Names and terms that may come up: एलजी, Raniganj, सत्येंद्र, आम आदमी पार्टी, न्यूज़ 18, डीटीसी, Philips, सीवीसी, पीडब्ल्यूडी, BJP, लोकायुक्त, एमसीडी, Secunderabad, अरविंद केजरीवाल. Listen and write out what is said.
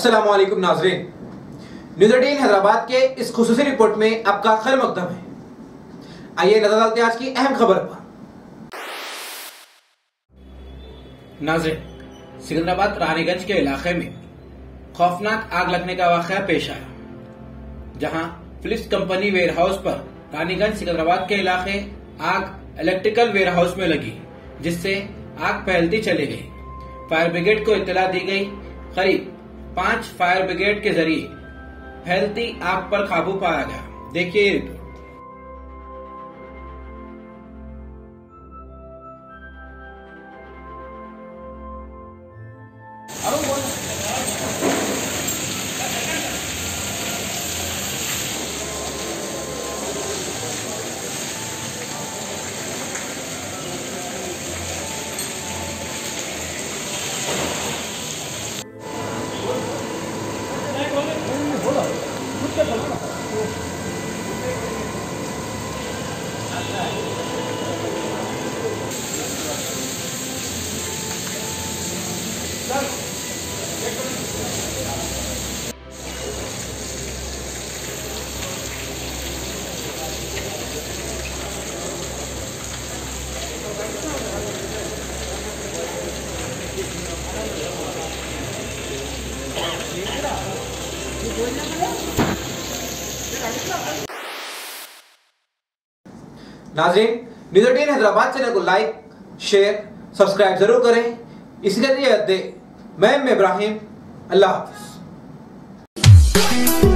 अस्सलामुअलैकुम नाजरीन, न्यूज़ 18 हैदराबाद के इस खुसूसी रिपोर्ट में आपका खैर मकदम है। आइए नजर डालते हैं आज की अहम खबर पर। नाजरीन, सिकंदराबाद रानीगंज के इलाके में खौफनाक आग लगने का वाकया पेश आया, जहां फिलिप्स कंपनी वेयरहाउस पर रानीगंज सिकंदराबाद के इलाके आग इलेक्ट्रिकल वेयरहाउस में लगी, जिससे आग फैलती चली गई। फायर ब्रिगेड को इत्तला दी गई। करीब 5 फायर ब्रिगेड के जरिए फैलती आग पर काबू पाया गया। देखिए ये रिपोर्ट। नाज़रीन, न्यूज़ 18 हैदराबाद चैनल को लाइक, शेयर, सब्सक्राइब जरूर करें। इसी के लिए मैं इब्राहिम, अल्लाह हाफिज़।